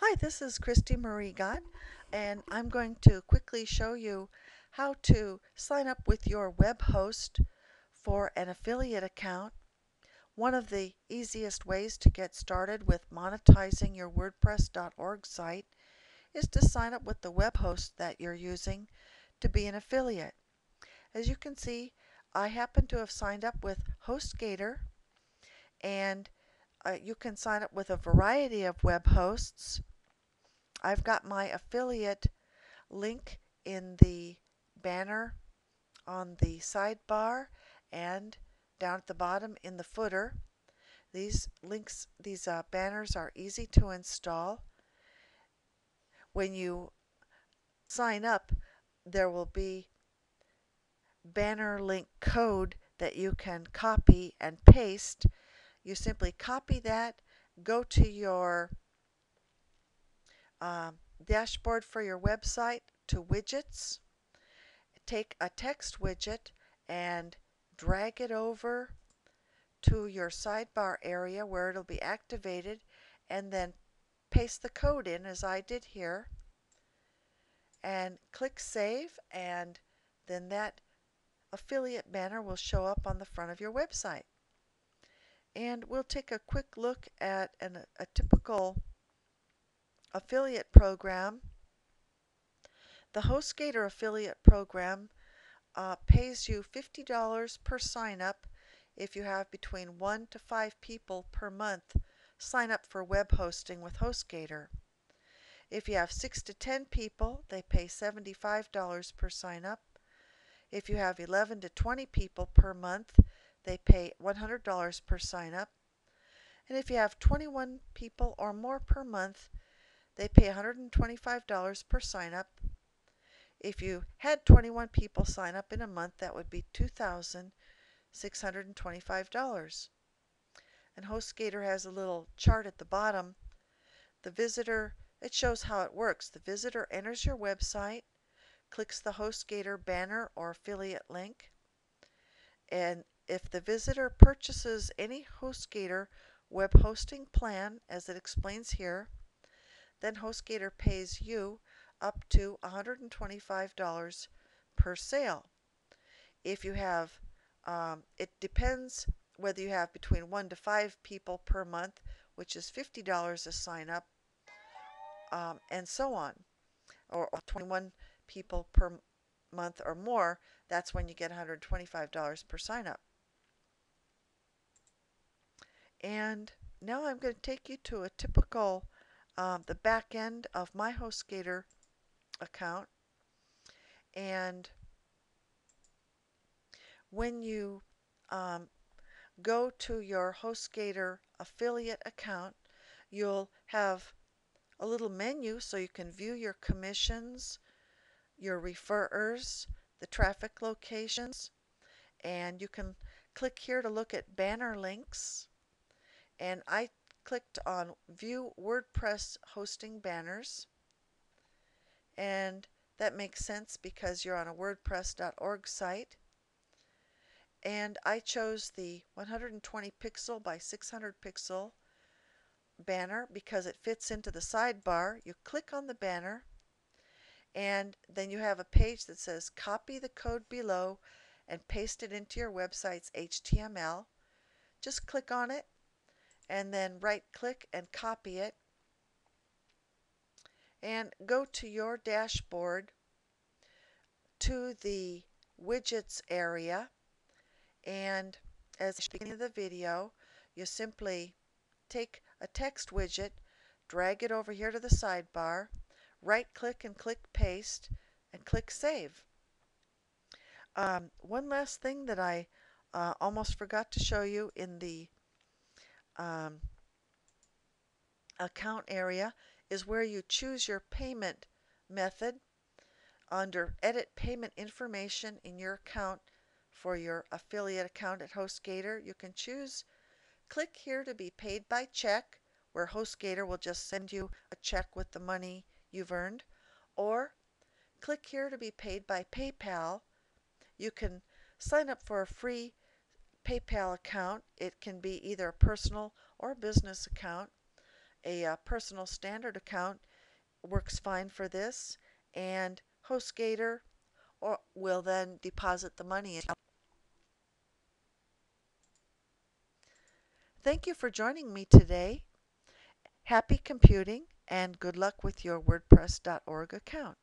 Hi, this is Christy Marie Gott, and I'm going to quickly show you how to sign up with your web host for an affiliate account. One of the easiest ways to get started with monetizing your WordPress.org site is to sign up with the web host that you're using to be an affiliate. As you can see, I happen to have signed up with HostGator, and you can sign up with a variety of web hosts. I've got my affiliate link in the banner on the sidebar and down at the bottom in the footer. These links, these banners are easy to install. When you sign up, there will be banner link code that you can copy and paste. You simply copy that, go to your dashboard for your website to widgets, take a text widget and drag it over to your sidebar area where it'll be activated, and then paste the code in as I did here and click save, and then that affiliate banner will show up on the front of your website. And we'll take a quick look at a typical affiliate program. The HostGator affiliate program pays you $50 per sign up if you have between 1 to 5 people per month sign up for web hosting with HostGator. If you have 6 to 10 people, they pay $75 per sign up. If you have 11 to 20 people per month, they pay $100 per sign up. And if you have 21 people or more per month, they pay $125 per sign up. If you had 21 people sign up in a month, that would be $2,625. And HostGator has a little chart at the bottom. The visitor, it shows how it works. The visitor enters your website, clicks the HostGator banner or affiliate link, and if the visitor purchases any HostGator web hosting plan, as it explains here, then HostGator pays you up to $125 per sale. If you have, it depends whether you have between 1 to 5 people per month, which is $50 a sign up, and so on, or 21 people per month or more. That's when you get $125 per sign up. And now I'm going to take you to a typical, the back end of my HostGator account. And when you go to your HostGator affiliate account, you'll have a little menu so you can view your commissions, your referrers, the traffic locations, and you can click here to look at banner links. And I clicked on View WordPress Hosting Banners, and that makes sense because you're on a WordPress.org site. And I chose the 120 pixel by 600 pixel banner because it fits into the sidebar. You click on the banner, and then you have a page that says copy the code below and paste it into your website's HTML. Just click on it, and then right-click and copy it, and go to your dashboard to the widgets area, and as at the beginning of the video, you simply take a text widget, drag it over here to the sidebar, right-click and click paste, and click save. One last thing that I almost forgot to show you in the account area is where you choose your payment method under edit payment information in your account for your affiliate account at HostGator. You can choose, click here to be paid by check, where HostGator will just send you a check with the money you've earned, or click here to be paid by PayPal. You can sign up for a free PayPal account. It can be either a personal or business account. a personal standard account works fine for this, and HostGator will then deposit the money. Thank you for joining me today. Happy computing, and good luck with your WordPress.org account.